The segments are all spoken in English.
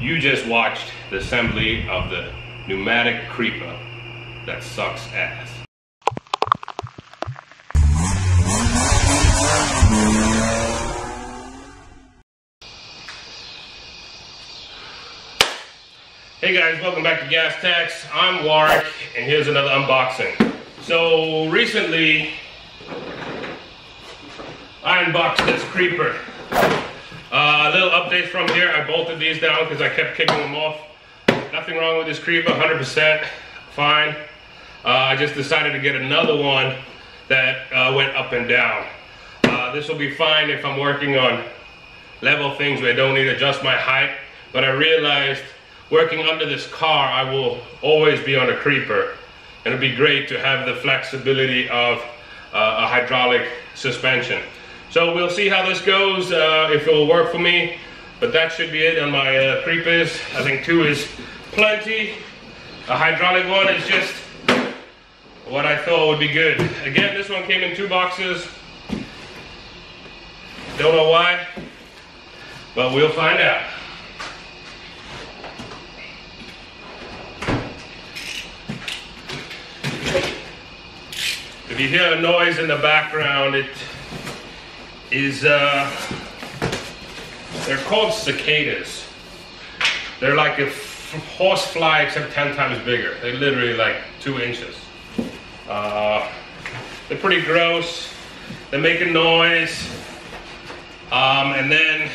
You just watched the assembly of the Pneumatic Creeper that sucks ass. Hey guys, welcome back to Gas Tachs. I'm Warwick, and here's another unboxing. So recently, I unboxed this Creeper. A little update from here. I bolted these down because I kept kicking them off. Nothing wrong with this Creeper, 100% fine. I just decided to get another one that went up and down. This will be fine if I'm working on level things where I don't need to adjust my height. But I realized working under this car, I will always be on a Creeper. And it'd be great to have the flexibility of a hydraulic suspension. So we'll see how this goes, if it will work for me, but that should be it on my Creepers. I think two is plenty. A hydraulic one is just what I thought would be good. Again, this one came in two boxes. Don't know why, but we'll find out. If you hear a noise in the background, it is they're called cicadas. They're like a horse fly except 10 times bigger. They're literally like 2 inches. They're pretty gross. They make a noise, and then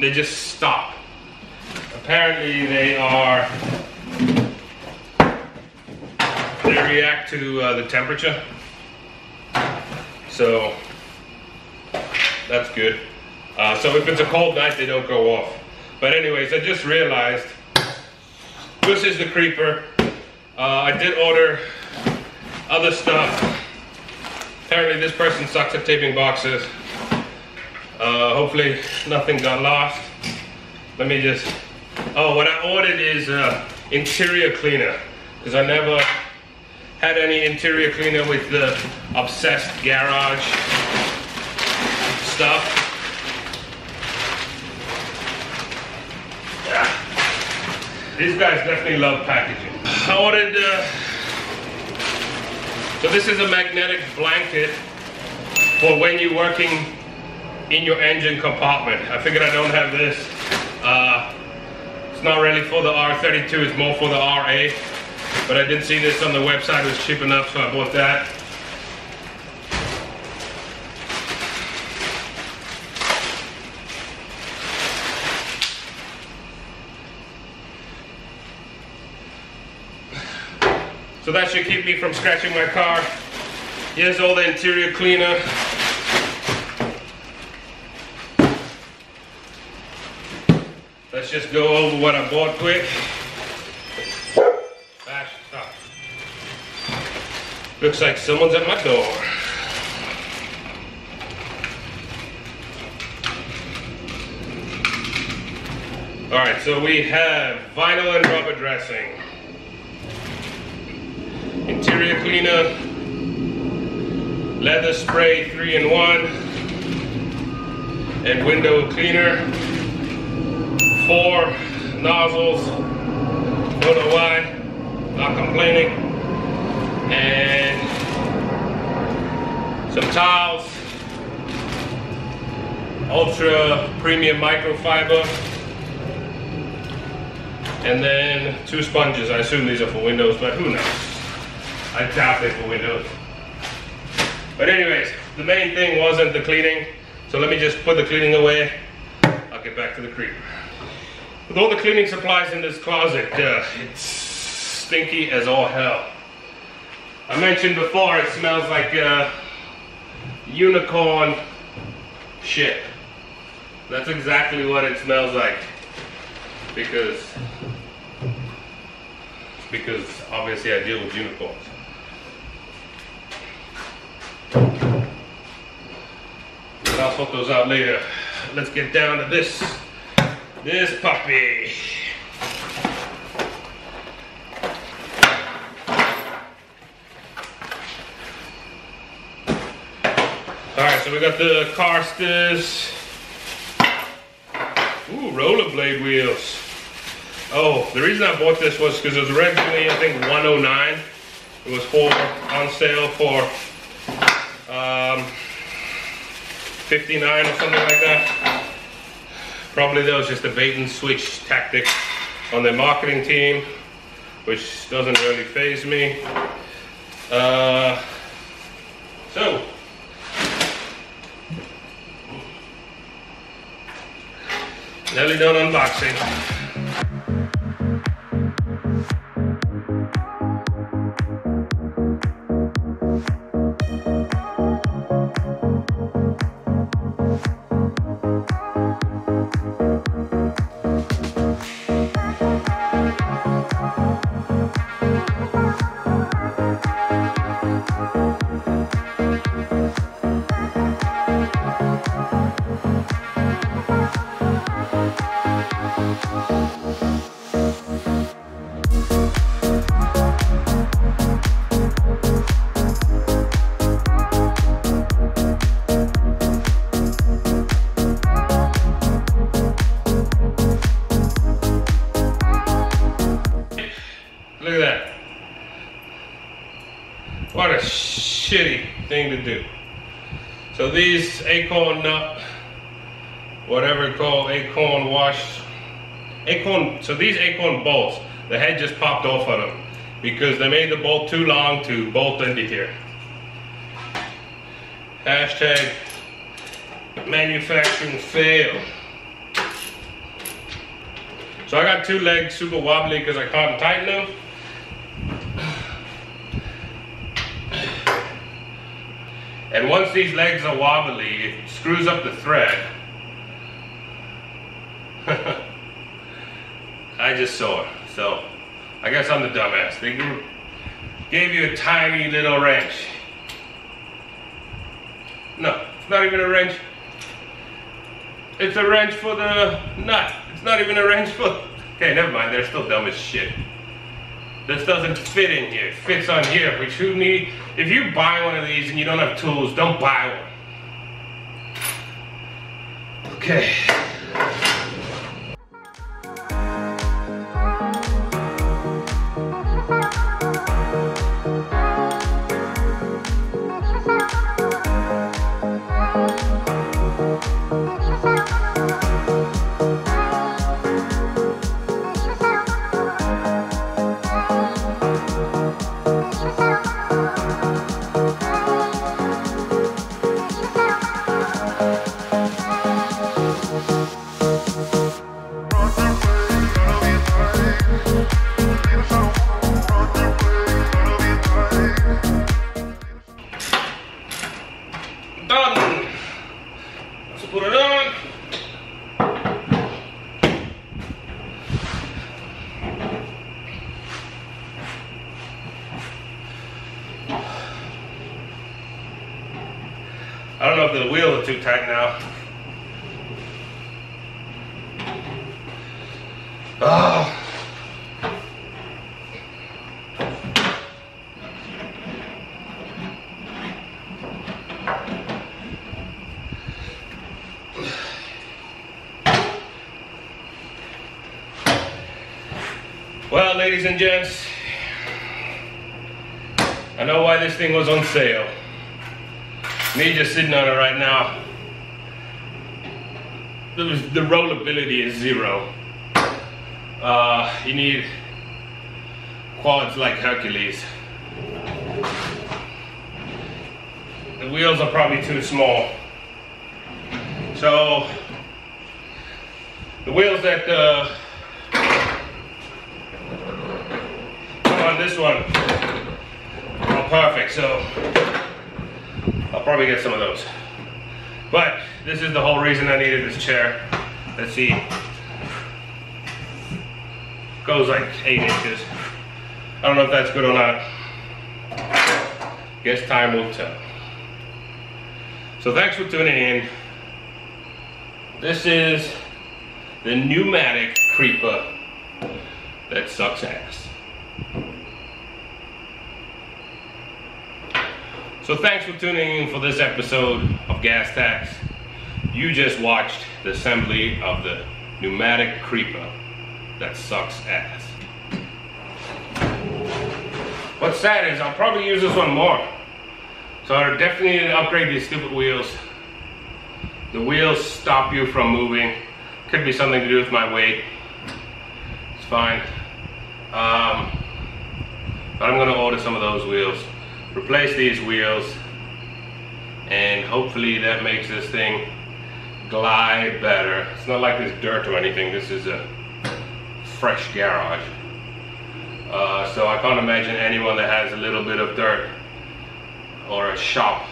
they just stop. Apparently they react to the temperature. So that's good. So if it's a cold night, they don't go off. But anyways, I just realized this is the Creeper. I did order other stuff. Apparently this person sucks at taping boxes. Hopefully nothing got lost. Let me just, oh, what I ordered is interior cleaner, because I never had any interior cleaner with the Obsessed Garage stuff. Yeah. These guys definitely love packaging. I ordered, so this is a magnetic blanket for when you're working in your engine compartment. I figured I don't have this. It's not really for the R32, it's more for the R8. But I did see this on the website, it was cheap enough, so I bought that. So that should keep me from scratching my car. Here's all the interior cleaner. Let's just go over what I bought quick. Bash stop. Looks like someone's at my door. All right, so we have vinyl and rubber dressing, interior cleaner, leather spray 3-in-1, and window cleaner. 4 nozzles, don't know why, not complaining. And some towels, ultra premium microfiber, and then 2 sponges. I assume these are for windows, but who knows? I doubt they for windows. But anyways, the main thing wasn't the cleaning. So let me just put the cleaning away. I'll get back to the Creeper. With all the cleaning supplies in this closet, it's stinky as all hell. I mentioned before, it smells like unicorn shit. That's exactly what it smells like. Because obviously I deal with unicorns. I'll sort those out later. Let's get down to this puppy. All right, so we got the Carsters. Ooh, Ooh, rollerblade wheels. Oh, the reason I bought this was because it was originally, I think, $109. It was on sale for $59 or something like that. Probably that was just a bait and switch tactic on their marketing team, which doesn't really faze me. So nearly done unboxing. What a shitty thing to do. So these acorn nut, whatever it's called, acorn wash, acorn, so these acorn bolts, the head just popped off of them because they made the bolt too long to bolt into here. Hashtag manufacturing fail. So I got two legs super wobbly because I can't tighten them. And once these legs are wobbly, it screws up the thread. I just saw it, so I guess I'm the dumbass. They gave you a tiny little wrench. No, it's not even a wrench. It's a wrench for the nut. It's not even a wrench for... Okay, never mind, they're still dumb as shit. This doesn't fit in here. It fits on here, which you need. If you buy one of these and you don't have tools, don't buy one. Okay. I don't know if the wheels are too tight now. Oh. Well, ladies and gents, I know why this thing was on sale. Me just sitting on it right now, the rollability is zero. You need quads like Hercules. The wheels are probably too small. So the wheels that come on this one are perfect, so I'll probably get some of those. But this is the whole reason I needed this chair. Let's see. Goes like 8 inches. I don't know if that's good or not. Guess time will tell. So thanks for tuning in. This is the Pneumatic Creeper that sucks ass. So thanks for tuning in for this episode of Gas Tachs. You just watched the assembly of the Pneumatic Creeper that sucks ass. What's sad is I'll probably use this one more. So I definitely need to upgrade these stupid wheels. The wheels stop you from moving. Could be something to do with my weight. It's fine. But I'm gonna order some of those wheels. Replace these wheels. And hopefully that makes this thing glide better. It's not like there's dirt or anything. This is a fresh garage. So I can't imagine anyone that has a little bit of dirt or a shop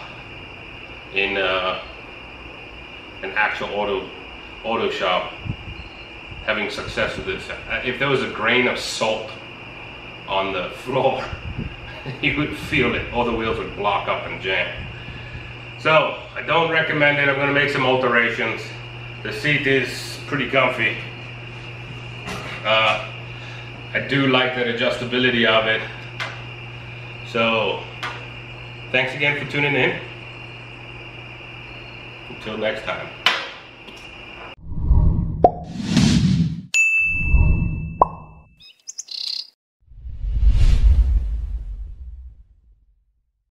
in an actual auto shop having success with this. If there was a grain of salt on the floor, you would feel it. All the wheels would block up and jam. So I don't recommend it. I'm gonna make some alterations. The seat is pretty comfy. I do like that adjustability of it. So thanks again for tuning in. Until next time.